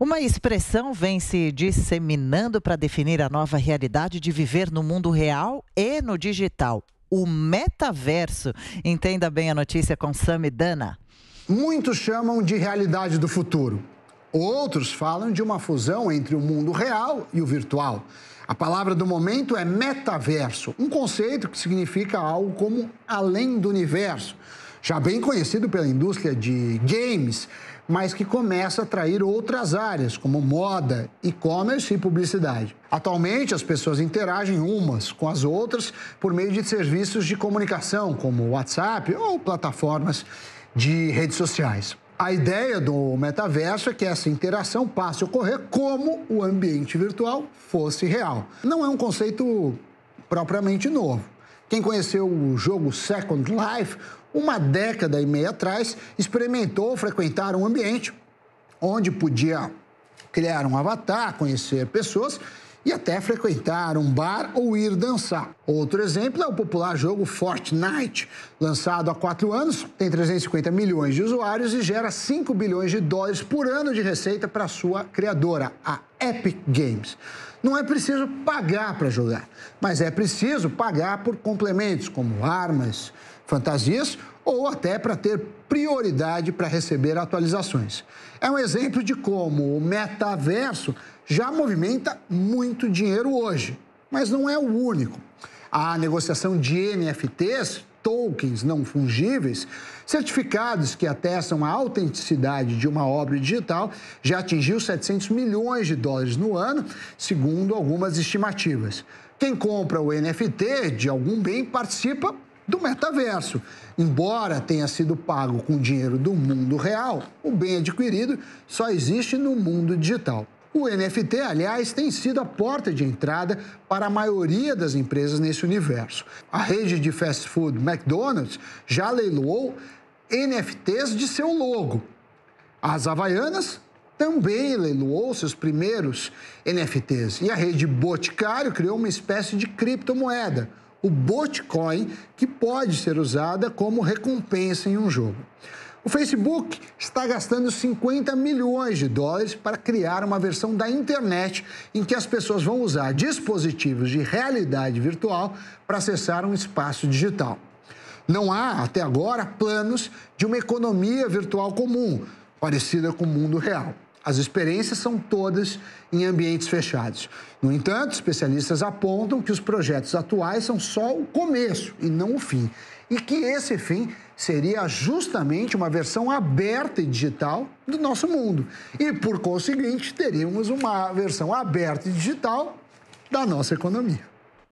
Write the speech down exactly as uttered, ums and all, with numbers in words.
Uma expressão vem se disseminando para definir a nova realidade de viver no mundo real e no digital, o metaverso. Entenda bem a notícia com Samy Dana. Muitos chamam de realidade do futuro. Outros falam de uma fusão entre o mundo real e o virtual. A palavra do momento é metaverso, um conceito que significa algo como além do universo, já bem conhecido pela indústria de games, mas que começa a atrair outras áreas, como moda, e-commerce e publicidade. Atualmente, as pessoas interagem umas com as outras por meio de serviços de comunicação, como WhatsApp ou plataformas de redes sociais. A ideia do metaverso é que essa interação passe a ocorrer como o ambiente virtual fosse real. Não é um conceito propriamente novo. Quem conheceu o jogo Second Life, uma década e meia atrás, experimentou frequentar um ambiente onde podia criar um avatar, conhecer pessoas e até frequentar um bar ou ir dançar. Outro exemplo é o popular jogo Fortnite, lançado há quatro anos, tem trezentos e cinquenta milhões de usuários e gera cinco bilhões de dólares por ano de receita para sua criadora, a Epic Games. Não é preciso pagar para jogar, mas é preciso pagar por complementos, como armas, fantasias ou até para ter prioridade para receber atualizações. É um exemplo de como o metaverso já movimenta muito dinheiro hoje, mas não é o único. A negociação de N F Ts, tokens não fungíveis, certificados que atestam a autenticidade de uma obra digital, já atingiu setecentos milhões de dólares no ano, segundo algumas estimativas. Quem compra o N F T de algum bem participa do metaverso. Embora tenha sido pago com dinheiro do mundo real, o bem adquirido só existe no mundo digital. O N F T, aliás, tem sido a porta de entrada para a maioria das empresas nesse universo. A rede de fast food McDonald's já leiloou N F Ts de seu logo. As Havaianas também leiloou seus primeiros N F Ts. E a rede Boticário criou uma espécie de criptomoeda, o bitcoin, que pode ser usada como recompensa em um jogo. O Facebook está gastando cinquenta milhões de dólares para criar uma versão da internet em que as pessoas vão usar dispositivos de realidade virtual para acessar um espaço digital. Não há, até agora, planos de uma economia virtual comum, parecida com o mundo real. As experiências são todas em ambientes fechados. No entanto, especialistas apontam que os projetos atuais são só o começo e não o fim, e que esse fim seria justamente uma versão aberta e digital do nosso mundo. E, por conseguinte, teríamos uma versão aberta e digital da nossa economia.